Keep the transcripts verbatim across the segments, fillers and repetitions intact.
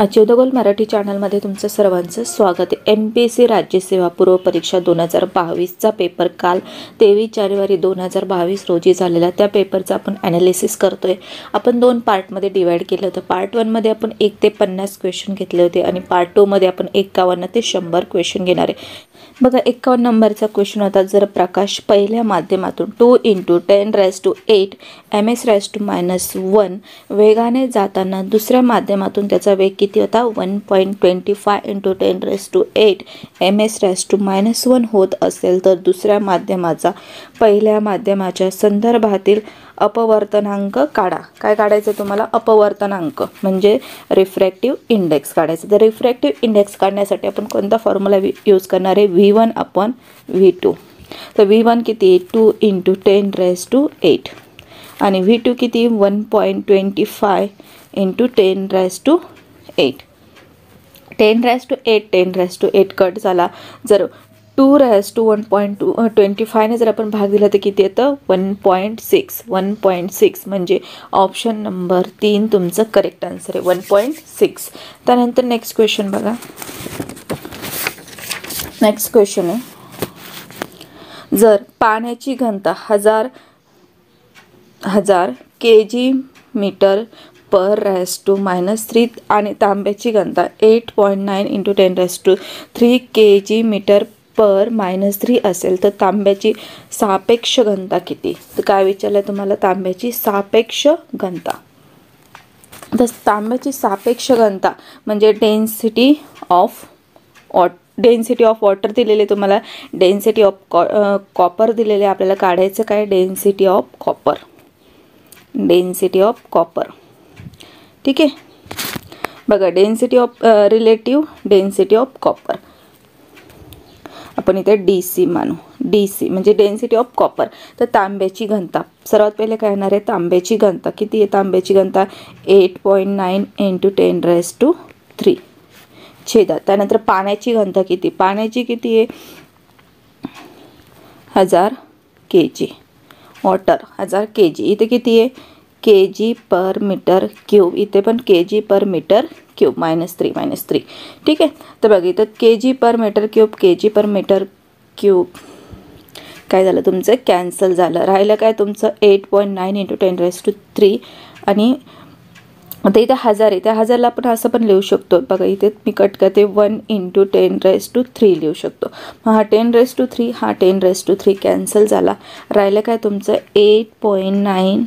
Achieve the goal Marathi चॅनलमध्ये तुमचं सर्वांचं स्वागत आहे। एम पी एस सी राज्यसेवा पूर्व परीक्षा दोन हजार बावीसचा पेपर काल तेवीस जानेवारी दोन हजार बावीस रोजी झालेला, त्या पेपरचा आपण ॲनालिसिस करतोय। आपण दोन पार्टमध्ये डिवाईड केलं होतं। पार्ट वनमध्ये आपण एक ते पन्नास क्वेश्चन घेतले होते आणि पार्ट टूमध्ये आपण एकावन्न ते शंभर क्वेश्चन घेणार आहे। बघा, एकावन्न नंबरचा क्वेश्चन होता, जर प्रकाश पहिल्या माध्यमातून two into ten raise to eight M S raise to minus one वेगाने जाताना दुसऱ्या माध्यमातून त्याचा वेग किती होता one point twenty five into ten raise to eight M S raise to minus one होत असेल तर दुसऱ्या माध्यमाचा पहिल्या माध्यमाच्या संदर्भातील अपवर्तनांक काढा। काय काढायचं तुम्हाला? अपवर्तनांक म्हणजे रिफ्रॅक्टिव्ह इंडेक्स काढायचं। तर रिफ्रॅक्टिव्ह इंडेक्स काढण्यासाठी आपण कोणता फॉर्म्युला यूज करणार आहे? V one upon V two. तर व्ही वन किती? Two into ten raise to eight आणि व्ही टू किती? One point twenty five into ten raise to eight. Ten raise to eight ten raise to eight cut झाला। जर two raise to one point two twenty फायने जर आपण भाग दिला तर किती येतं? One point six. One point six म्हणजे ऑप्शन नंबर तीन तुमचं करेक्ट आन्सर आहे, वन पॉईंट सिक्स। त्यानंतर नेक्स्ट क्वेश्चन बघा, नेक्स्ट क्वेश्चन आहे, जर पाण्याची घनता हजार हजार K G metre per raise to minus three आणि तांब्याची घनता eight point nine into ten raise to three K G metre per minus three असेल तर तांब्याची सापेक्ष घनता किती? तर काय विचारलं तुम्हाला? तांब्याची सापेक्ष घनता। तर तांब्याची सापेक्ष घनता म्हणजे डेन्सिटी ऑफ ऑट डेन्सिटी ऑफ वॉटर दिलेले तुम्हाला, डेन्सिटी ऑफ कॉ कॉपर दिलेले आपल्याला काढायचं काय? Density of copper, density of copper. ठीक आहे, बघा density of relative density of copper आपण इथे डी सी मानू। डी सी म्हणजे डेन्सिटी ऑफ कॉपर। तर तांब्याची घनता सर्वात पहिले काय येणार आहे? तांब्याची घनता किती आहे? तांब्याची घनता eight point nine into ten raise to three छेदा। त्यानंतर पाण्याची घनता किती? पाण्याची किती आहे? हजार के जी वॉटर, हजार के जी। इथे किती आहे? K G per meter cube. इथे पण K G per meter cube minus three minus three. ठीक आहे, तर बघा इथं K G per meter cube K G per meter cube काय झालं तुमचं? कॅन्सल झालं। राहिलं काय तुमचं? Eight point nine into ten raise to three आणि आता इथे हजार आहे, त्या हजारला आपण असं पण लिहू शकतो। बघा इथे मी कट करते, one into ten raise to three लिहू शकतो। मग हा टेन रेस टू थ्री हा ten raise to three cancel झाला। राहिलं काय तुमचं? एट पॉईंट नाईन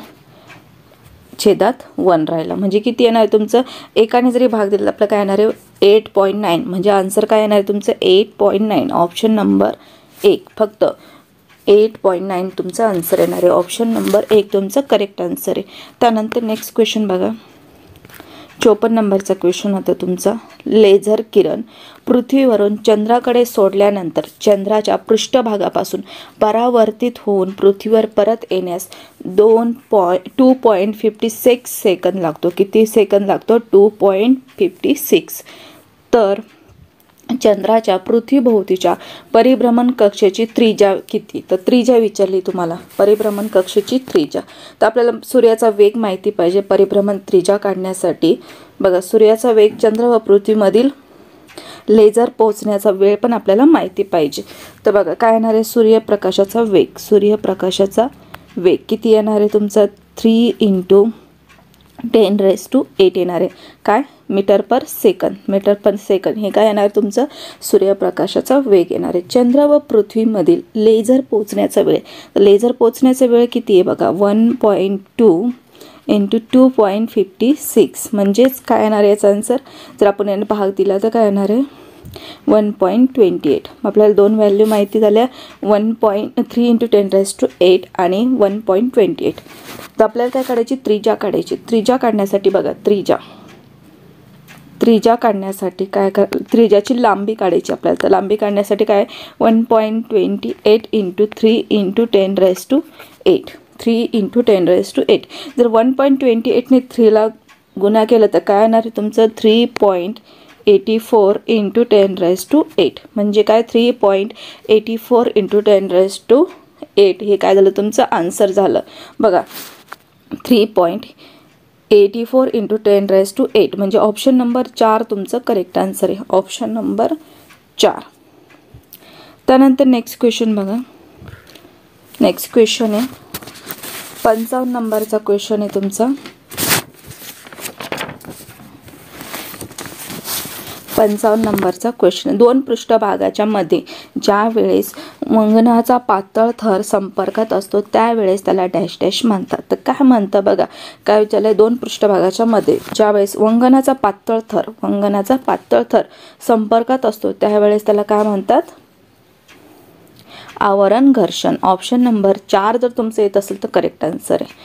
छेदात वन राहिला म्हणजे किती येणार आहे तुमचं? एकाने जरी भाग दिला आपलं काय येणार आहे? एट पॉईंट नाईन म्हणजे आन्सर काय येणार आहे तुमचं? Eight point nine, option number एक। फक्त एट पॉईंट नाईन तुमचं आन्सर येणार आहे, ऑप्शन नंबर एक तुमचं करेक्ट आन्सर आहे। त्यानंतर नेक्स्ट क्वेश्चन बघा, चोपन्न नंबरचा क्वेश्चन होता तुमचा, लेझर किरण पृथ्वीवरून चंद्राकडे सोडल्यानंतर चंद्राच्या पृष्ठभागापासून परावर्तित होऊन पृथ्वीवर परत येण्यास दोन पॉ टू पॉईंट फिफ्टी सिक्स सेकंद लागतो। किती सेकंद लागतो? Two point fifty six. तर चंद्राच्या पृथ्वीभोवतीच्या परिभ्रमण कक्षेची त्रिज्या किती? तर त्रिज्या विचारली तुम्हाला, परिभ्रमण कक्षेची त्रिज्या। तर आपल्याला सूर्याचा वेग माहिती पाहिजे परिभ्रमण त्रिज्या काढण्यासाठी। बघा सूर्याचा वेग चंद्र व पृथ्वीमधील लेझर पोहोचण्याचा वेळ पण आपल्याला माहिती पाहिजे। तर बघा काय येणार आहे? सूर्यप्रकाशाचा वेग, सूर्यप्रकाशाचा वेग किती येणार आहे तुमचा? Three into ten raise to eight येणार आहे। काय? मीटर पर सेकंद, मीटर पर सेकंद हे काय येणार तुमचं? सूर्यप्रकाशाचा वेग येणार आहे। चंद्र व पृथ्वीमधील लेझर पोचण्याचा वेळ, लेझर पोचण्याचा वेळ किती आहे बघा? One point two into two point fifty six म्हणजेच काय येणार आहे याचा आन्सर? जर आपण याने भाग दिला तर काय येणार आहे? One point twenty eight. आपल्याला दोन व्हॅल्यू माहिती झाल्या, one point three into ten raise to eight आणि वन पॉईंट ट्वेंटी एट। तर आपल्याला काय काढायची? त्रिज्या काढायची। त्रिज्या काढण्यासाठी बघा, त्रिज्या त्रिज्या काढण्यासाठी काय कर त्रिज्याची लांबी काढायची आपल्याला। तर लांबी काढण्यासाठी काय? One point twenty eight into three into ten raise to eight, three into ten raise to eight. जर वन पॉईंट ट्वेंटी एटने थ्रीला गुन्हा केला तर काय येणार आहे तुमचं? Three point eighty four into ten raise to eight म्हणजे काय? Three point eighty four into ten raise to eight हे काय झालं तुमचं आन्सर झालं? बघा three point eighty four into ten raise to eight म्हणजे ऑप्शन नंबर चार तुमचं करेक्ट आन्सर आहे, ऑप्शन नंबर चार. त्यानंतर नेक्स्ट क्वेश्चन बघा. नेक्स्ट क्वेश्चन आहे पंचावन्न नंबरचा क्वेश्चन आहे तुमचा. पंचावन्न नंबरचा क्वेश्चन. दोन पृष्ठभागाच्या मध्ये ज्या वेळेस मंगनाचा पातळ थर संपर्कात असतो त्यावेळेस त्याला डॅश डॅश म्हणतात. तर काय म्हणतं बघा, काय विचारलंय, दोन पृष्ठभागाच्या मध्ये ज्या वेळेस वंगनाचा पातळ थर वंगनाचा पातळ थर संपर्कात असतो त्यावेळेस त्याला काय म्हणतात, आवरण घर्षण. ऑप्शन नंबर चार जर तुमचं येत असेल तर करेक्ट आन्सर आहे.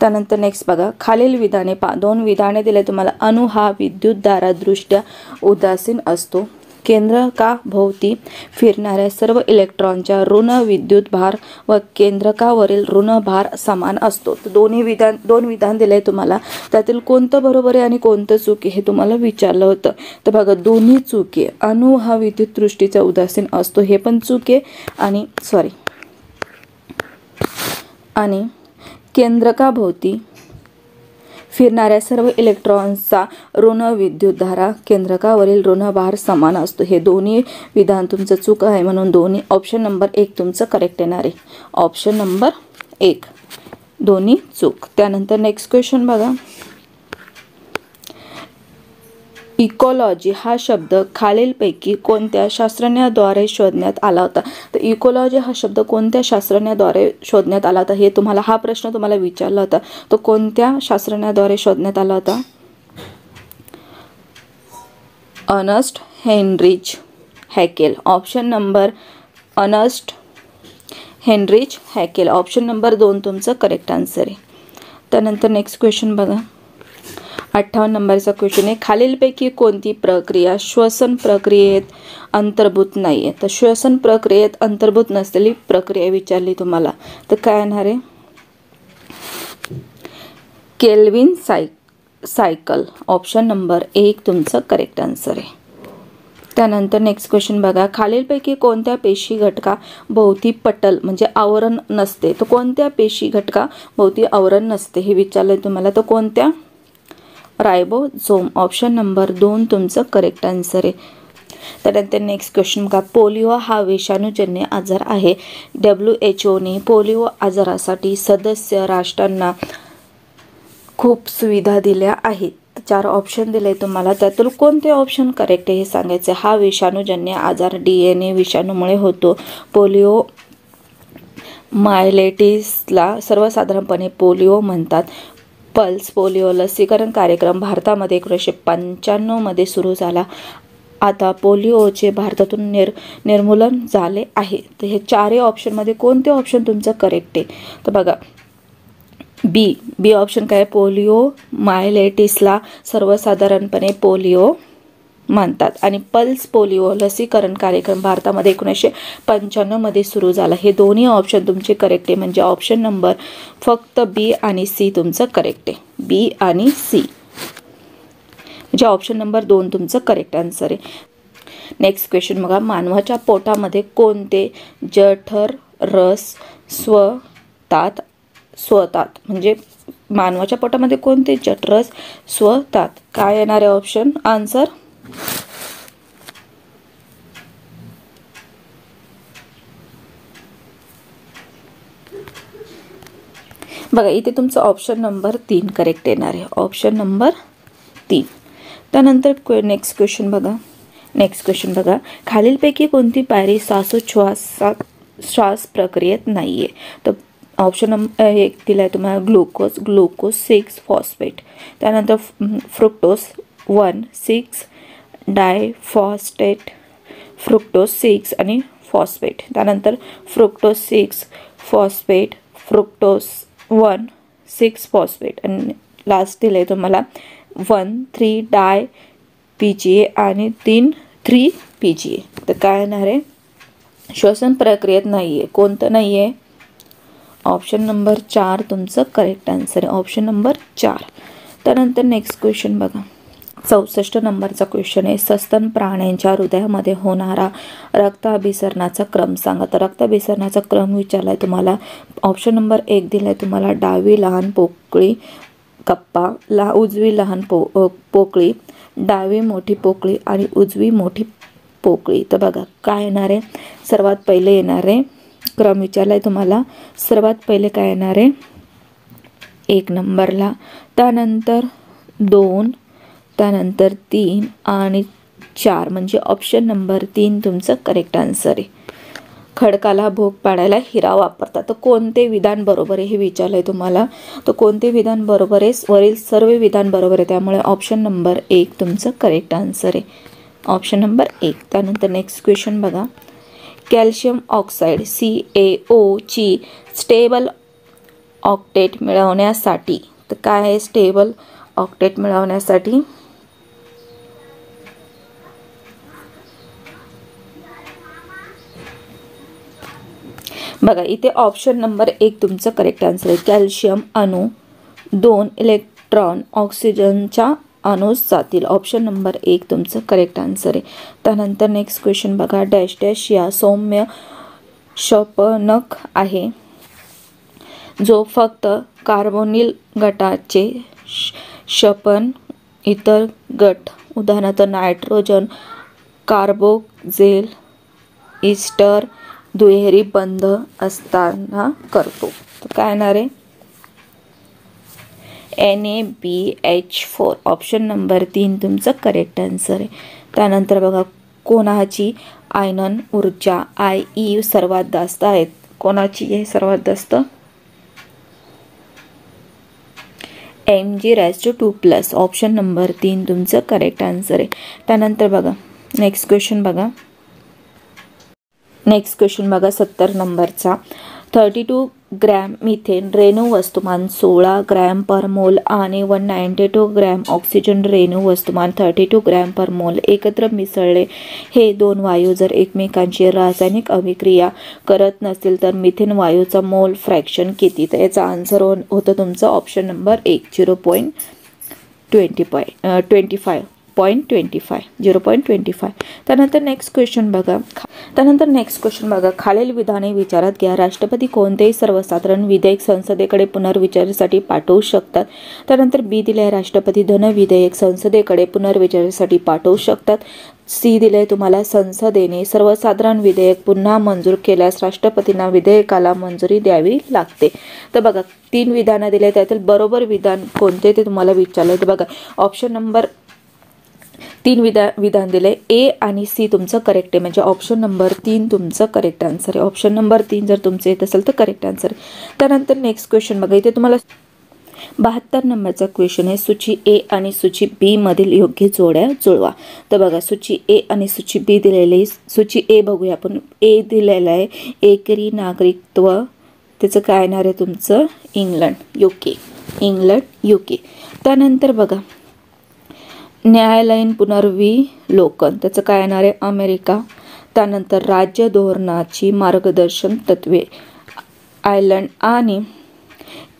त्यानंतर नेक्स्ट बघा, खालील विधाने पा दोन विधाने दिले तुम्हाला. अणू हा विद्युतधारादृष्ट्या उदासीन असतो. केंद्रकाभोवती फिरणाऱ्या सर्व इलेक्ट्रॉनच्या ऋण विद्युत भार व केंद्रकावरील ऋण भार समान असतो. तर दोन्ही विधान दोन विधान दिले तुम्हाला, त्यातील कोणतं बरोबर आहे आणि कोणतं चूक हे तुम्हाला विचारलं होतं. तर बघा दोन्ही चूक आहे. अणू हा विद्युतदृष्टीचा उदासीन असतो हे पण चूक आहे, आणि सॉरी आणि केंद्रकाभोवती फिरणाऱ्या सर्व इलेक्ट्रॉन्सचा ऋण विद्युतधारा केंद्रकावरील ऋणभार समान असतो हे दोन्ही विधान तुमचं चूक आहे, म्हणून दोन्ही ऑप्शन नंबर एक तुमचं करेक्ट येणार आहे, ऑप्शन नंबर एक दोन्ही चूक. त्यानंतर नेक्स्ट क्वेश्चन बघा. इकोलॉजी हा शब्द खालीलपैकी कोणत्या शास्त्रज्ञाद्वारे शोधण्यात आला होता. तर इकोलॉजी हा शब्द कोणत्या शास्त्रज्ञाद्वारे शोधण्यात आला होता हे तुम्हाला, हा प्रश्न तुम्हाला विचारला होता. तो कोणत्या शास्त्रज्ञाद्वारे शोधण्यात आला होता, Ernst Heinrich Haeckel. Option number Ernst Heinrich Haeckel, option number दोन तुमचं करेक्ट आन्सर आहे. त्यानंतर नेक्स्ट क्वेश्चन बघा. अठ्ठावन्न नंबरचा क्वेश्चन आहे. खालीलपैकी कोणती प्रक्रिया श्वसन प्रक्रियेत अंतर्भूत नाही आहे. तर श्वसन प्रक्रियेत अंतर्भूत नसलेली प्रक्रिया विचारली तुम्हाला, तर काय येणार आहे, केल्विन साय सायकल ऑप्शन नंबर एक तुमचं करेक्ट आन्सर आहे. त्यानंतर नेक्स्ट क्वेश्चन बघा. खालीलपैकी कोणत्या पेशी घटका भोवती पटल म्हणजे आवरण नसते. तर कोणत्या पेशी घटका भोवती आवरण नसते हे विचारलं तुम्हाला, तर कोणत्या, रायबोझोम ऑप्शन नंबर दोन तुमचं करेक्ट आन्सर आहे. त्यानंतर नेक्स्ट क्वेश्चन का, पोलिओ हा विषाणूजन्य आजार आहे. डब्ल्यू एच ओने पोलिओ आजारासाठी सदस्य राष्ट्रांना खूप सुविधा दिल्या आहेत. चार ऑप्शन दिले तुम्हाला, त्यातून कोणते ऑप्शन करेक्ट आहे हे सांगायचे. हा विषाणूजन्य आजार डी एन ए विषाणूमुळे होतो. पोलिओ मायलेटिसला सर्वसाधारणपणे पोलिओ म्हणतात. पल्स पोलिओ लसीकरण कार्यक्रम भारतामध्ये एकोणीसशे पंच्याण्णवमध्ये सुरू झाला. आता पोलिओचे भारतातून निर निर्मूलन झाले आहे. तर हे चारही ऑप्शनमध्ये कोणते ऑप्शन तुमचं करेक्ट आहे, तर बघा बी बी ऑप्शन काय, पोलिओ मायलेटिसला सर्वसाधारणपणे पोलिओ मानतात आणि पल्स पोलिओ लसीकरण कार्यक्रम भारतामध्ये एकोणीसशे पंच्याण्णवमध्ये सुरू झाला. हे दोन्ही ऑप्शन तुमचे करेक्ट आहे, म्हणजे ऑप्शन नंबर फक्त बी आणि सी तुमचं करेक्ट आहे, बी आणि सी म्हणजे ऑप्शन नंबर दोन तुमचं करेक्ट आन्सर आहे. नेक्स्ट क्वेश्चन बघा. मानवाच्या पोटामध्ये कोणते जठर रस स्वतात स्वतात म्हणजे मानवाच्या पोटामध्ये कोणते जठरस स्वतात, काय येणारे ऑप्शन आन्सर, बघा इथे तुमचं ऑप्शन नंबर तीन करेक्ट येणार आहे, ऑप्शन नंबर तीन. त्यानंतर नेक्स्ट क्वेश्चन बघा. नेक्स्ट क्वेश्चन बघा. खालीलपैकी कोणती पायरी श्वासोच्छ्वासात श्वास प्रक्रियेत नाहीये. तर ऑप्शन नंबर एक दिला आहे तुम्हाला, ग्लुकोज ग्लुकोज सिक्स फॉस्फेट, त्यानंतर fructose one six diphosphate fructose six आणि फॉस्फेट, त्यानंतर fructose six phosphate fructose one six phosphate आणि लास्ट दिलं आहे तुम्हाला one three di P G A आणि तीन थ्री पी जी ए. तर काय येणार आहे, श्वसन प्रक्रियेत नाही आहे, कोणतं नाही आहे, ऑप्शन नंबर चार तुमचं करेक्ट आन्सर आहे, ऑप्शन नंबर चार. त्यानंतर नेक्स्ट क्वेश्चन बघा. चौसष्ट नंबरचा क्वेश्चन आहे. सस्तन प्राण्यांच्या हृदयामध्ये होणारा रक्ताभिसरणाचा क्रम सांगा. तर रक्ताभिसरणाचा क्रम विचारला आहे तुम्हाला. ऑप्शन नंबर एक दिला आहे तुम्हाला, डावी लहान पोकळी कप्पा, ला उजवी लहान पो पोकळी, डावी मोठी पोकळी आणि उजवी मोठी पोकळी। तर बघा काय येणार आहे, सर्वात पहिले येणार आहे, क्रम विचारलाय तुम्हाला, सर्वात पहिले काय येणार आहे एक नंबरला, त्यानंतर दोन, त्यानंतर तीन आणि चार, म्हणजे ऑप्शन नंबर तीन तुमचं करेक्ट आन्सर आहे। खडकाला भोग पाडायला हिरा वापरतात, तर कोणते विधान बरोबर आहे हे विचारलंय तुम्हाला, तर कोणते विधान बरोबर आहे, वरील सर्व विधान बरोबर आहे, त्यामुळे ऑप्शन नंबर एक तुमचं करेक्ट आन्सर आहे, ऑप्शन नंबर एक। त्यानंतर नेक्स्ट क्वेश्चन बघा, calcium oxide C A O ची स्टेबल ऑक्टेट मिळवण्यासाठी, तर काय आहे स्टेबल ऑक्टेट मिळवण्यासाठी, बघा इथे ऑप्शन नंबर एक तुमचं करेक्ट आन्सर आहे। कॅल्शियम अणू दोन इलेक्ट्रॉन ऑक्सिजनच्या अणूस जातील, ऑप्शन नंबर एक तुमचं करेक्ट आन्सर आहे। त्यानंतर नेक्स्ट क्वेश्चन बघा, डॅश डॅश या सौम्य शोषणक आहे जो फक्त कार्बोनिल गटाचे शोषण इतर गट उदाहरणार्थ नायट्रोजन, कार्बोक्झिल, इस्टर दुहेरी बंध असताना करतो। तर काय येणार आहे N A B H four, option number तीन तुमचं करेक्ट आन्सर आहे। त्यानंतर बघा, कोणाची आयनन ऊर्जा आय ई सर्वात जास्त आहेत, कोणाची हे सर्वात जास्त M G raise to two plus, option number तीन तुमचं करेक्ट आन्सर आहे। त्यानंतर बघा नेक्स्ट क्वेश्चन बघा, नेक्स्ट क्वेश्चन बघा सत्तर नंबरचा, थर्टी टू ग्रॅम मिथेन रेणू वस्तुमान सोळा ग्रॅम पर मोल आणि one ninety two gram oxygen रेणू वस्तुमान थर्टी टू ग्रॅम पर मोल एकत्र मिसळले, हे दोन वायू जर एकमेकांची रासायनिक अभिक्रिया करत नसतील तर मिथेन वायूचा मोल फ्रॅक्शन किती, तर याचा आन्सर होतं तुमचं ऑप्शन नंबर एक zero point twenty five twenty five point twenty five zero point twenty five. त्यानंतर नेक्स्ट क्वेश्चन बघा त्यानंतर नेक्स्ट क्वेश्चन बघा खालील विधाने विचारात घ्या, राष्ट्रपती कोणतेही सर्वसाधारण विधेयक संसदेकडे पुनर्विचारासाठी पाठवू शकतात, त्यानंतर बी दिले राष्ट्रपती धन विधेयक संसदेकडे पुनर्विचारासाठी पाठवू शकतात, सी दिले तुम्हाला संसदेने सर्वसाधारण विधेयक पुन्हा मंजूर केल्यास राष्ट्रपतींना विधेयकाला मंजुरी द्यावी लागते। तर बघा तीन विधानं दिले, त्यातील बरोबर विधान कोणते ते तुम्हाला विचारलं, तर बघा ऑप्शन नंबर तीन विधा विधान दिले ए आणि सी तुमचं करेक्ट आहे, म्हणजे ऑप्शन नंबर तीन तुमचं करेक्ट आन्सर आहे, ऑप्शन नंबर तीन जर तुमचं येत असेल तर करेक्ट आन्सर आहे। त्यानंतर नेक्स्ट क्वेश्चन बघा, इथे तुम्हाला बहात्तर नंबरचा क्वेश्चन आहे, सूची ए आणि सूची बी मधील योग्य जोड्या जुळवा। तर बघा सूची ए आणि सूची बी दिलेली, सूची ए बघूया आपण, ए दिलेलं आहे एकरी नागरिकत्व, त्याचं काय येणार आहे तुमचं इंग्लंड युके, इंग्लंड युके। त्यानंतर बघा न्यायालयीन पुनर्विलोकन, त्याचं काय येणार आहे अमेरिका, त्यानंतर राज्य धोरणाची मार्गदर्शन तत्वे आयर्लंड आणि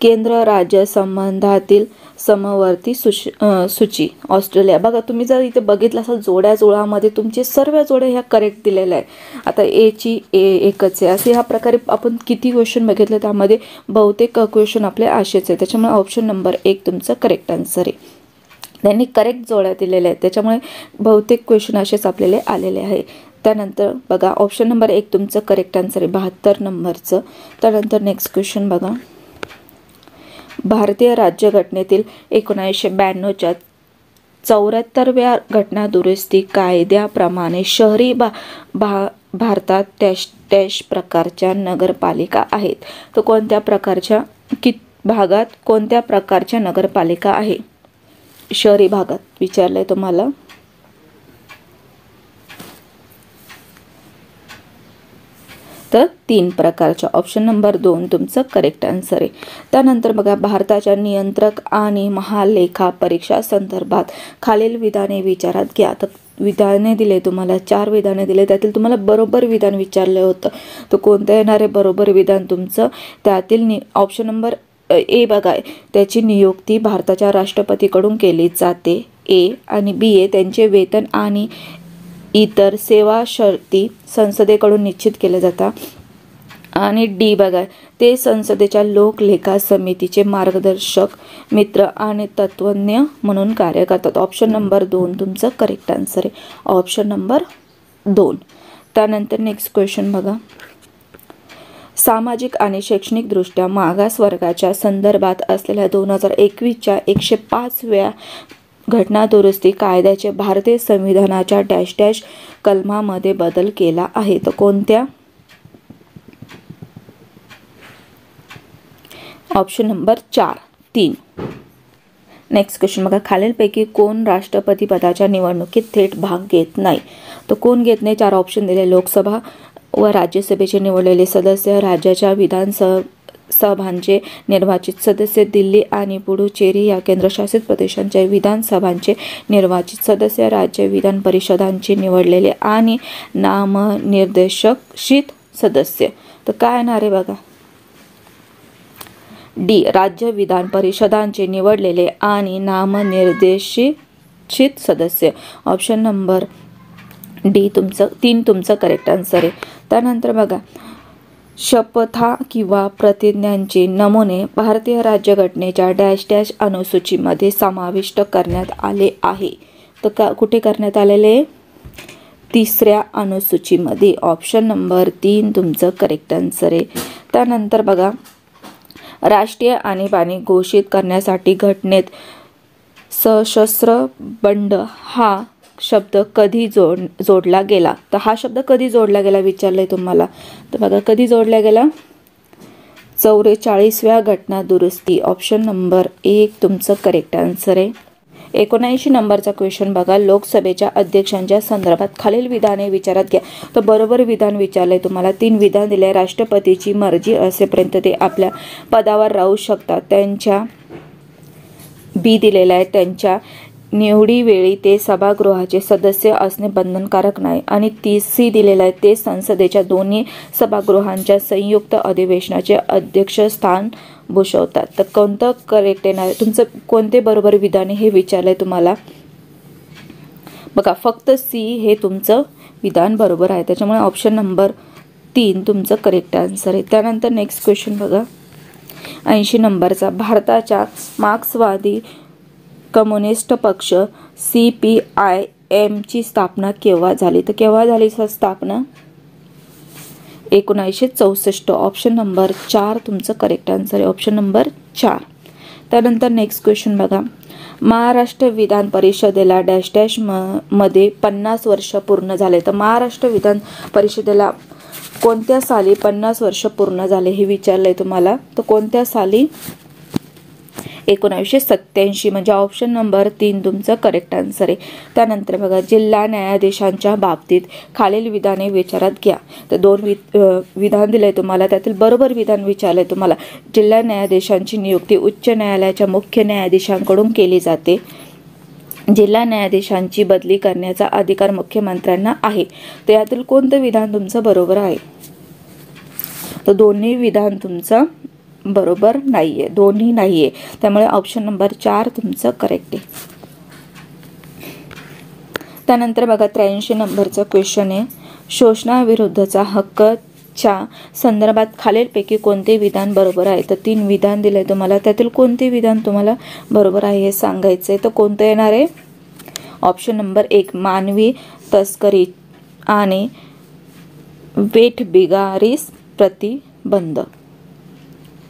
केंद्र राज्य संबंधातील समवर्ती सूची ऑस्ट्रेलिया। बघा तुम्ही जर इथे बघितलं असं जोड्या जुळामध्ये तुमचे सर्व जोड्या ह्या करेक्ट दिलेल्या आहे, आता एची ए एकच आहे, असे ह्या प्रकारे आपण किती क्वेश्चन बघितले त्यामध्ये बहुतेक क्वेश्चन आपले असेच आहे, त्याच्यामुळे ऑप्शन नंबर एक तुमचं करेक्ट आन्सर आहे, त्यांनी करेक्ट जोड्या दिलेल्या आहेत, त्याच्यामुळे बहुतेक क्वेश्चन असेच आपल्याला आलेले आहे। त्यानंतर बघा ऑप्शन नंबर एक तुमचं करेक्ट आन्सर आहे बहात्तर नंबरचं। त्यानंतर नेक्स्ट क्वेश्चन बघा, भारतीय राज्यघटनेतील एकोणीसशे ब्याण्णवच्या चौऱ्याहत्तरव्या घटना दुरुस्ती कायद्याप्रमाणे शहरी भा भा भारतात टॅश टॅश प्रकारच्या नगरपालिका आहेत, तर कोणत्या प्रकारच्या कि भागात कोणत्या प्रकारच्या नगरपालिका आहे शहरी भागात विचारलंय तुम्हाला, तर तीन प्रकारच्या, ऑप्शन नंबर दोन तुमचं करेक्ट आन्सर आहे। त्यानंतर बघा भारताच्या नियंत्रक आणि महालेखा परीक्षा संदर्भात खालील विधाने विचारात घ्या, तर विधाने दिले तुम्हाला चार विधाने दिले, त्यातील तुम्हाला बरोबर विधान विचारलं होतं, तर कोणतं येणारे बरोबर विधान तुमचं, त्यातील ऑप्शन नंबर ए बघा त्याची नियुक्ती भारताच्या राष्ट्रपतीकडून केली जाते ए, आणि बी ए त्यांचे वेतन आणि इतर सेवा शर्ती संसदेकडून निश्चित केल्या जातात, आणि डी बघा ते संसदेच्या लोकलेखा समितीचे मार्गदर्शक मित्र आणि तत्वज्ञ म्हणून कार्य करतात. ऑप्शन नंबर दोन तुमचं करेक्ट आन्सर आहे, ऑप्शन नंबर दोन. त्यानंतर नेक्स्ट क्वेश्चन बघा, सामाजिक आणि शैक्षणिक दृष्ट्या मागास वर्गाच्या संदर्भात असलेल्या दोन हजार एकवीसच्या एकशे पाचव्या घटना दुरुस्ती कायद्याचे भारतीय संविधानाच्या डॅश डॅश कलमामध्ये बदल केला आहे, तर कोणत्या? ऑप्शन नंबर चार तीन. नेक्स्ट क्वेश्चन बघा, खालीलपैकी कोण राष्ट्रपती पदाच्या निवडणुकीत थेट भाग घेत नाही, तर कोण घेत नाही? चार ऑप्शन दिले, लोकसभा व राज्यसभेचे निवडलेले सदस्य, राज्याच्या विधानसभांचे निर्वाचित सदस्य, दिल्ली आणि पुडुचेरी या केंद्रशासित प्रदेशांच्या विधानसभांचे निर्वाचित सदस्य, राज्य विधान परिषदांचे निवडलेले आणि नामनिर्देशित सदस्य. तर काय येणार आहे बघा, डी राज्य विधान परिषदांचे निवडलेले आणि नामनिर्देशित सदस्य. ऑप्शन नंबर डी तुमचं तीन तुमचं करेक्ट आन्सर आहे. त्यानंतर बघा, शपथा किंवा प्रतिज्ञांचे नमुने भारतीय राज्यघटनेच्या डॅश डॅश अनुसूचीमध्ये समाविष्ट करण्यात आले आहे, तर का कुठे करण्यात आलेले? तिसऱ्या अनुसूचीमध्ये. ऑप्शन नंबर तीन तुमचं करेक्ट आन्सर आहे. त्यानंतर बघा, राष्ट्रीय आणीबाणी घोषित करण्यासाठी घटनेत सशस्त्र बंड हा शब्द कधी जोड जोडला गेला, तर हा शब्द कधी जोडला गेला विचारलं आहे तुम्हाला, तर बघा कधी जोडला गेला? चौवेचाळीसव्या घटना दुरुस्ती. ऑप्शन नंबर एक तुमचं करेक्ट आन्सर आहे. एकोणऐंशी नंबरचा क्वेश्चन बघा, लोकसभेच्या अध्यक्षांच्या संदर्भात खालील विधाने विचारात घ्या, तर बरोबर विधान विचारलं आहे तुम्हाला, तीन विधान दिले, राष्ट्रपतीची मर्जी असेपर्यंत ते आपल्या पदावर राहू शकतात, त्यांच्या बी दिलेला आहे, त्यांच्या निवडीवेळी ते सभागृहाचे सदस्य असणे बंधनकारक नाही, आणि ती सी दिलेलं आहे, ते संसदेच्या दोन्ही सभागृहांच्या संयुक्त अधिवेशनाचे अध्यक्षस्थान भूषवतात. तर कोणतं करेक्ट येणार, तुमचं कोणते बरोबर विधान हे विचारलं आहे तुम्हाला, बघा फक्त सी हे तुमचं विधान बरोबर आहे, त्याच्यामुळे ऑप्शन नंबर तीन तुमचं करेक्ट आन्सर आहे. त्यानंतर नेक्स्ट क्वेश्चन बघा, ऐंशी नंबरचा, भारताच्या मार्क्सवादी कम्युनिस्ट पक्ष सी पी आय एमची स्थापना केव्हा झाली, तर केव्हा झाली स्थापना? एकोणीसशे चौसष्ट. ऑप्शन नंबर चार तुमचं करेक्ट आन्सर आहे, ऑप्शन नंबर चार. त्यानंतर नेक्स्ट क्वेश्चन बघा, महाराष्ट्र विधान परिषदेला डॅश डॅश म मध्ये पन्नास वर्ष पूर्ण झाले, तर महाराष्ट्र विधान परिषदेला कोणत्या साली पन्नास वर्ष पूर्ण झाले हे विचारलं आहे तुम्हाला, तर कोणत्या साली? एकोणीसशे सत्त्याऐंशी, म्हणजे ऑप्शन नंबर तीन तुमचं करेक्ट आन्सर आहे. त्यानंतर बघा, जिल्हा न्यायाधीशांच्या बाबतीत खालील विधाने विचारात घ्या, तर दोन विध विधान दिलं आहे तुम्हाला, त्यातील बरोबर विधान विचारलं आहे तुम्हाला, जिल्हा न्यायाधीशांची नियुक्ती उच्च न्यायालयाच्या मुख्य न्यायाधीशांकडून केली जाते, जिल्हा न्यायाधीशांची बदली करण्याचा अधिकार मुख्यमंत्र्यांना आहे, तर यातील कोणतं विधान तुमचं बरोबर आहे? तर दोन्ही विधान तुमचं बरोबर नाही आहे, दोन्ही नाही आहे, त्यामुळे ऑप्शन नंबर चार तुमचं करेक्ट आहे. त्यानंतर बघा, त्र्याऐंशी नंबरचं क्वेश्चन आहे, शोषणाविरुद्धचा हक्कच्या संदर्भात खालीलपैकी कोणते विधान बरोबर आहे, तर तीन विधान दिले तुम्हाला, त्यातील कोणते विधान तुम्हाला बरोबर आहे हे सांगायचं आहे, तर कोणतं येणार आहे? ऑप्शन नंबर एक, मानवी तस्करी आणि वेठबिगारीस प्रतिबंध.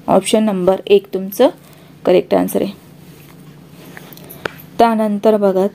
ऑप्शन नंबर एक तुमचं करेक्ट आन्सर आहे. त्यानंतर बघा,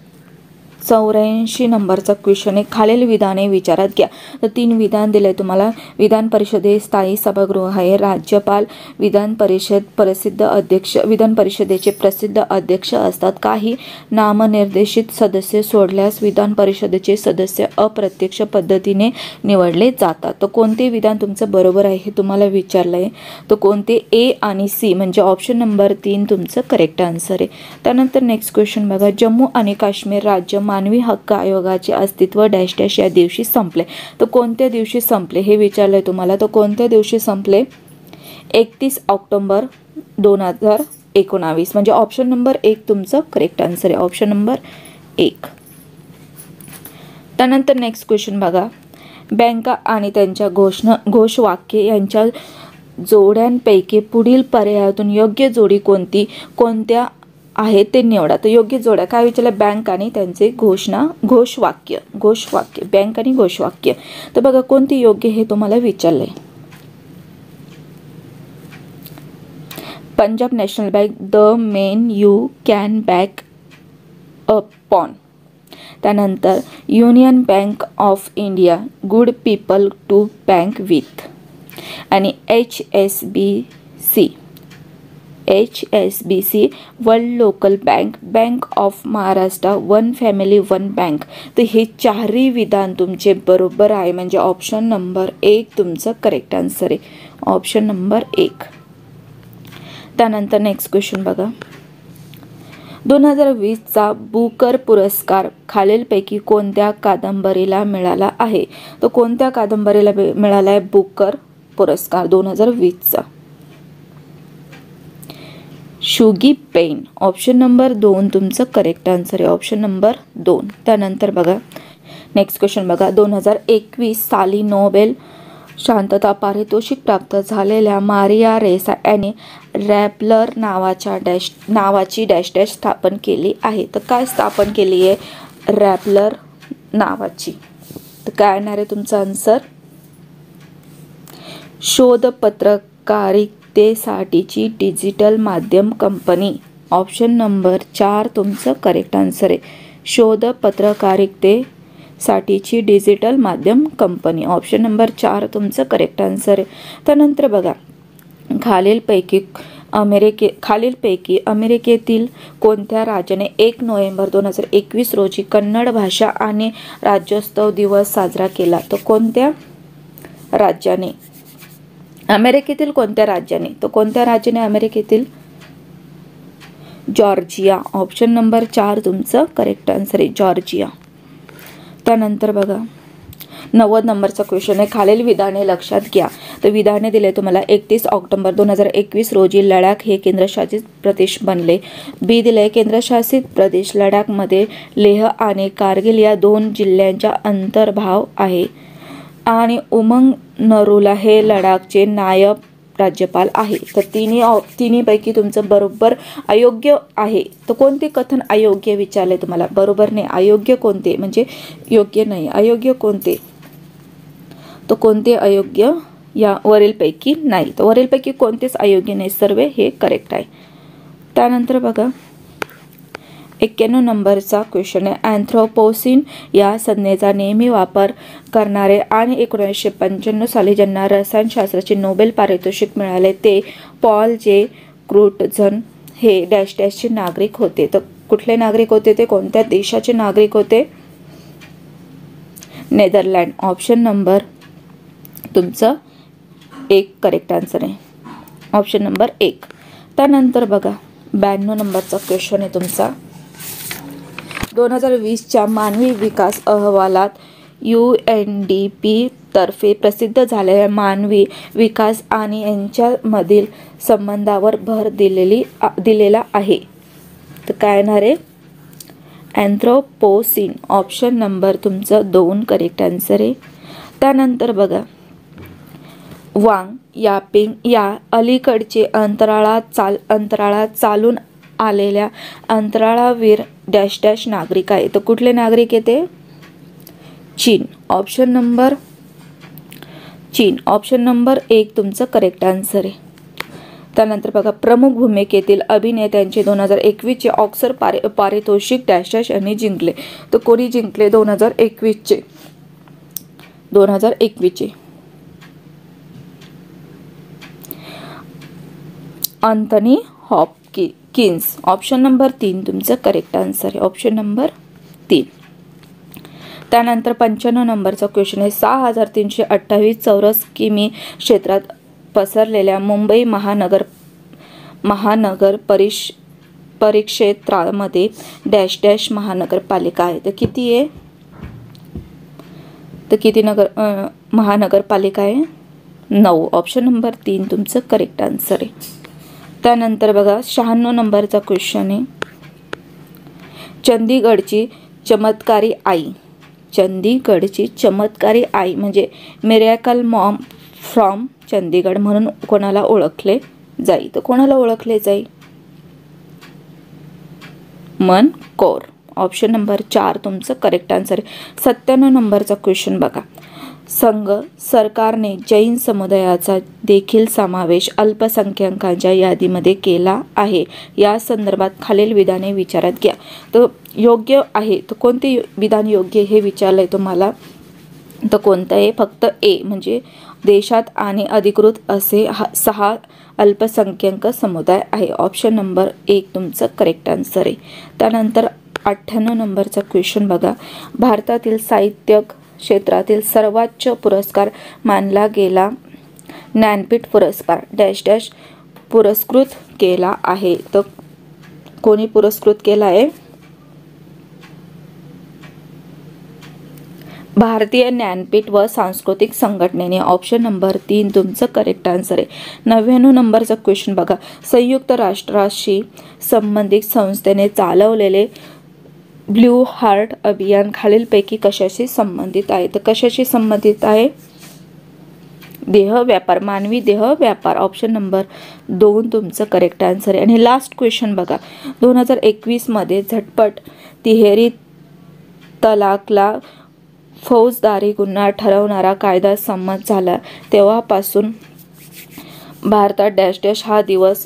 चौऱ्याऐंशी नंबरचा क्वेश्चन आहे, खालील विधाने विचारात घ्या, तर तीन विधान दिले तुम्हाला, विधान परिषदे स्थायी सभागृह आहे, राज्यपाल विधान परिषद प्रसिद्ध अध्यक्ष विधान परिषदेचे प्रसिद्ध अध्यक्ष असतात, काही नामनिर्देशित सदस्य सोडल्यास विधान परिषदेचे सदस्य अप्रत्यक्ष पद्धतीने निवडले जातात, तर कोणते विधान तुमचं बरोबर आहे हे तुम्हाला विचारलं आहे, तर कोणते? ए आणि सी, म्हणजे ऑप्शन नंबर तीन तुमचं करेक्ट आन्सर आहे. त्यानंतर नेक्स्ट क्वेश्चन बघा, जम्मू आणि काश्मीर राज्य मानवी हक्क आयोगाचे अस्तित्व डॅश डॅश या दिवशी संपले, तर कोणत्या दिवशी संपले हे विचारलंय तुम्हाला, तर कोणत्या दिवशी संपले? एकतीस ऑक्टोबर दोन हजार एकोणावीस, म्हणजे ऑप्शन नंबर एक तुमचं करेक्ट आन्सर आहे, ऑप्शन नंबर एक. त्यानंतर नेक्स्ट क्वेश्चन बघा, बँका आणि त्यांच्या घोषणा घोषवाक्ये यांच्या जोड्यांपैकी पुढील पर्यायातून योग्य जोडी कोणती कोणत्या आहे ते निवडा. तर योग्य जोड्या काय विचारलं, बँक आणि त्यांचे घोषणा घोषवाक्य घोषवाक्य बँक आणि घोषवाक्य. तर बघा कोणती योग्य हे तुम्हाला विचारले. Punjab national bank the name you can bank upon. त्यानंतर union bank of India good people to bank with. आणि H S B C H S B C world local bank bank of Maharashtra one family one bank. तर हे चारही विधान तुमचे बरोबर आहे, म्हणजे ऑप्शन नंबर एक तुमचं करेक्ट आन्सर आहे, ऑप्शन नंबर एक. त्यानंतर नेक्स्ट क्वेश्चन बघा. दोन हजार वीसचा बुकर पुरस्कार खालीलपैकी कोणत्या कादंबरीला मिळाला आहे. तर कोणत्या कादंबरीला मिळाला आहे बुकर पुरस्कार दोन हजार वीसचा. शुगी पेन, ऑप्शन नंबर दोन तुमचं करेक्ट आन्सर आहे, ऑप्शन नंबर दोन. त्यानंतर बघा नेक्स्ट क्वेश्चन बघा. दोन हजार एकवीस साली नोबेल शांतता पारितोषिक प्राप्त झालेल्या मारिया रेसा यांनी रॅपलर नावाच्या डॅश नावाची डॅश डॅश स्थापन केली आहे. तर काय स्थापन केली आहे रॅपलर नावाची. तर काय येणार आहे तुमचं आन्सर, शोध पत्रकारितेसाठीची डिजिटल माध्यम कंपनी, ऑप्शन नंबर चार तुमचं करेक्ट आन्सर आहे, शोध पत्रकारिकते साठीची डिजिटल माध्यम कंपनी, ऑप्शन नंबर चार तुमचं करेक्ट आन्सर आहे. त्यानंतर बघा खालीलपैकी अमेरिके खालीलपैकी अमेरिकेतील कोणत्या राज्याने एक नोव्हेंबर दोन हजार एकवीस रोजी कन्नड भाषा आणि राज्योत्सव दिवस साजरा केला. तर कोणत्या राज्याने अमेरिकेतील कोणत्या राज्याने तर कोणत्या राज्याने अमेरिकेतील जॉर्जिया, ऑप्शन नंबर चार तुमचं करेक्ट आन्सर आहे, जॉर्जिया. त्यानंतर बघा नव्वद नंबरचा क्वेश्चन आहे. खालील विधाने लक्षात घ्या. तर विधाने दिले तुम्हाला, एकतीस ऑक्टोबर दोन हजार एकवीस रोजी लडाख हे केंद्रशासित प्रदेश बनले. बी दिले केंद्रशासित प्रदेश लडाखमध्ये लेह आणि कारगिल या दोन जिल्ह्यांचा अंतर्भाव आहे आणि उमंग नरूला हे लडाखचे नायब राज्यपाल आहे. तर तिन्ही तिन्हीपैकी तुमचं बरोबर अयोग्य आहे. तर कोणते कथन अयोग्य विचारले तुम्हाला, बरोबर नाही अयोग्य कोणते म्हणजे योग्य नाही अयोग्य कोणते. तर कोणते अयोग्य या वरीलपैकी नाही. तर वरीलपैकी कोणतेच अयोग्य नाही, सर्व हे करेक्ट आहे. त्यानंतर बघा एक्क्याण्णव नंबरचा क्वेश्चन आहे. अँथ्रोपोसिन या संज्ञेचा नेहमी वापर करणारे आणि एकोणीसशे पंच्याण्णव साली ज्यांना रसायनशास्त्राचे नोबेल पारितोषिक मिळाले ते पॉल जे क्रुटझन हे डॅश डॅशचे नागरिक होते. तर कुठले नागरिक होते, ते कोणत्या देशाचे नागरिक होते, नेदरलँड, ऑप्शन नंबर तुमचं एक करेक्ट आन्सर आहे, ऑप्शन नंबर एक. त्यानंतर बघा ब्याण्णव नंबरचा क्वेश्चन आहे तुमचा. दोन हजार वीसच्या मानवी विकास अहवालात यू एन डी पी तर्फे प्रसिद्ध झालेल्या मानवी विकास आणि यांच्यामधील संबंधावर भर दिलेली दिलेला आहे. तर काय येणार आहे अँथ्रोपोसिन, ऑप्शन नंबर तुमचं दोन करेक्ट आन्सर आहे. त्यानंतर बघा वांग यापिंग या अलीकडचे अंतराळात चाल अंतराळात चालून आलेल्या अंतराळवीर डॅश डॅश नागरिक आहे. तर कुठले नागरिक येते, चीन, ऑप्शन नंबर चीन, ऑप्शन नंबर एक तुमचं करेक्ट आन्सर आहे. त्यानंतर बघा प्रमुख भूमिकेतील अभिनेत्यांचे दोन हजार एकवीसचे ऑक्सर पारि पारितोषिक डॅश डॅश यांनी जिंकले. तर कोणी जिंकले दोन हजार एकवीसचे दोन हजार एकवीसचे Anthony Hopkins, option number तीन तुमचं करेक्ट आन्सर आहे, ऑप्शन नंबर तीन. त्यानंतर पंच्याण्णव नंबरचा क्वेश्चन आहे. सहा हजार तीनशे अठ्ठावीस चौरस किमी क्षेत्रात पसरलेल्या मुंबई महानगर महानगर परिष परिक्षेत्रामध्ये डॅश डॅश महानगरपालिका आहे. तर किती आहे तर किती नगर महानगरपालिका आहे, नऊ, ऑप्शन नंबर तीन तुमचं करेक्ट आन्सर आहे. त्यानंतर बघा शहाण्णव नंबरचा क्वेश्चन आहे. चंदीगडची चमत्कारी आई चंदीगढ़ची चमत्कारी आई म्हणजे मिरेकल मॉम फ्रॉम चंदीगढ़ म्हणून कोणाला ओळखले जाई तर कोणाला ओळखले जाई मन कौर ऑप्शन नंबर चार तुमचं करेक्ट आंसर आहे। सत्त्याण्णव नंबरचा क्वेश्चन बघा संघ सरकारने जैन समुदायाचा देखील समावेश अल्पसंख्याकांच्या यादीमध्ये केला आहे या संदर्भात खालील विधाने विचारात घ्या तर योग्य आहे तर कोणते विधान योग्य हे विचारले तुम्हाला तर कोणते आहे फक्त ए म्हणजे देशात आणि अधिकृत असे सहा अल्पसंख्याक समुदाय आहे ऑप्शन नंबर एक तुमचं करेक्ट आंसर आहे। त्यानंतर अठ्ठ्याण्णव नंबरचा क्वेश्चन बघा भारतातील साहित्यिक क्षेत्रातील सर्वोच्च पुरस्कार मानला गेला ज्ञानपीठ पुरस्कार डॅश डॅश पुरस्कृत केला आहे तर कोणी पुरस्कृत केला आहे भारतीय ज्ञानपीठ व सांस्कृतिक संघटनेने ऑप्शन नंबर तीन तुमचं करेक्ट आन्सर आहे। नव्याण्णव नंबरचा क्वेश्चन बघा संयुक्त राष्ट्राशी संबंधित संस्थेने चालवलेले ब्लू हार्ट अभियान खालीलपैकी कशाशी संबंधित आहे तर कशाशी संबंधित आहे देह व्यापार मानवी देह व्यापार ऑप्शन नंबर दोन तुमचं करेक्ट आन्सर आहे। आणि लास्ट क्वेश्चन बघा दोन हजार एकवीस मध्ये झटपट तिहेरी तलाकला फौजदारी गुन्हा ठरवणारा कायदा संमत झाला तेव्हापासून भारतात डॅश डॅश हा दिवस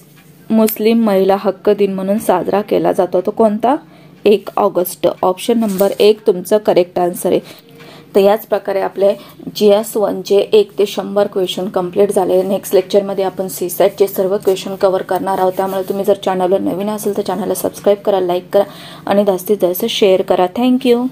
मुस्लिम महिला हक्क दिन म्हणून साजरा केला जातो तो कोणता एक ऑगस्ट ऑप्शन नंबर एक तुमचं करेक्ट आन्सर आहे। तर याच प्रकारे आपले जी एस वनचे एक ते शंभर क्वेश्चन कंप्लीट झाले। नेक्स्ट लेक्चरमध्ये आपण सी सॅटचे सर्व क्वेश्चन कवर करणार आहोत त्यामुळे तुम्ही जर चॅनलवर नवीन असेल तर चॅनलला सबस्क्राईब करा लाईक करा आणि जास्तीत जास्त शेअर करा। थँक्यू।